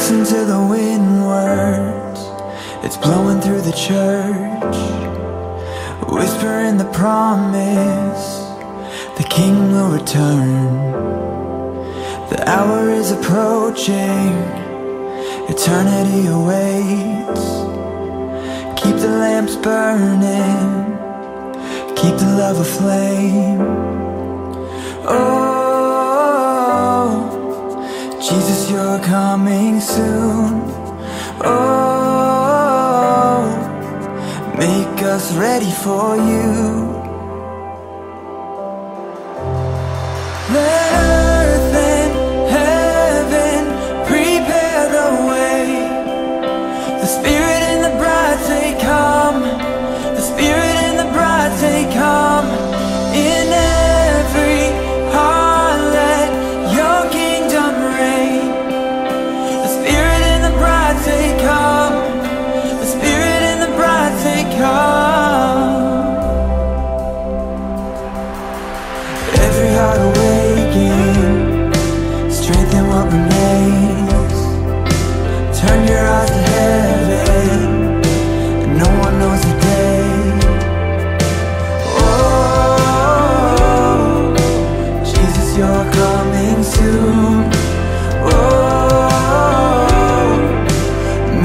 listen to the wind words, it's blowing through the church, whispering the promise, the King will return. The hour is approaching, eternity awaits. Keep the lamps burning, keep the love aflame. Oh, Jesus, you're coming soon. Oh, make us ready for you. Let earth and heaven prepare the way. The Spirit and the bride say come. The Spirit and the bride say come. In every heart let your kingdom reign. The Spirit and the bride say come. The Spirit and the bride say come. Every heart away, strengthen what remains. Turn your eyes to heaven, and no one knows the day. Oh, Jesus, you're coming soon. Oh,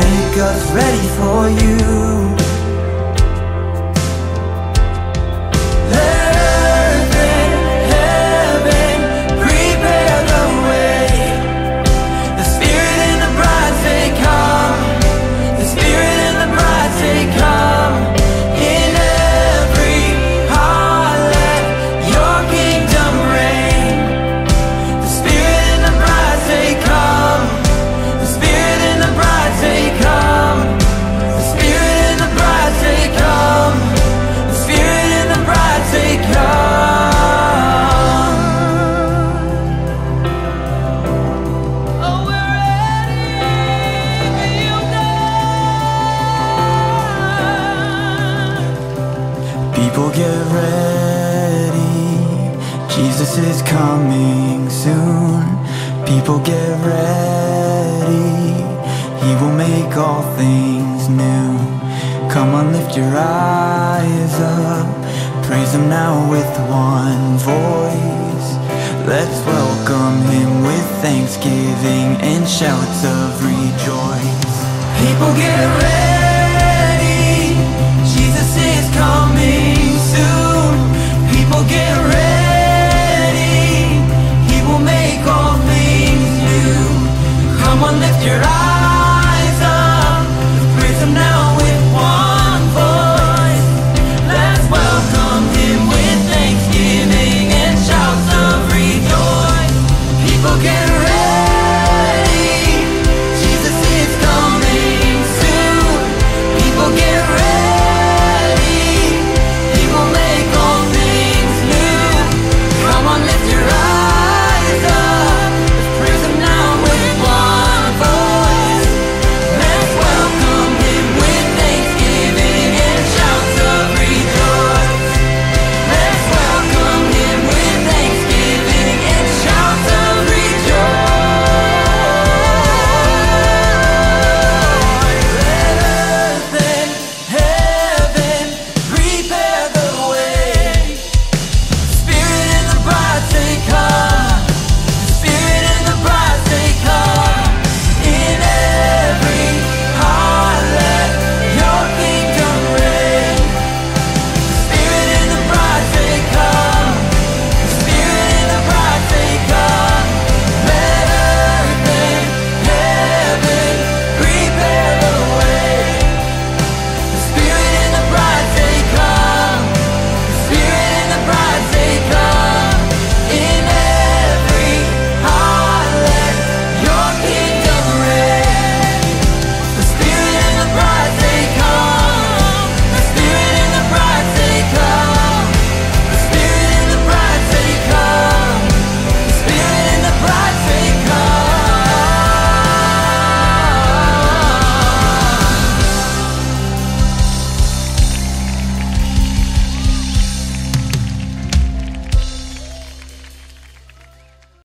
make us ready for you. People get ready, Jesus is coming soon. People get ready, He will make all things new. Come on, lift your eyes up, praise Him now with one voice. Let's welcome Him with thanksgiving and shouts of rejoice.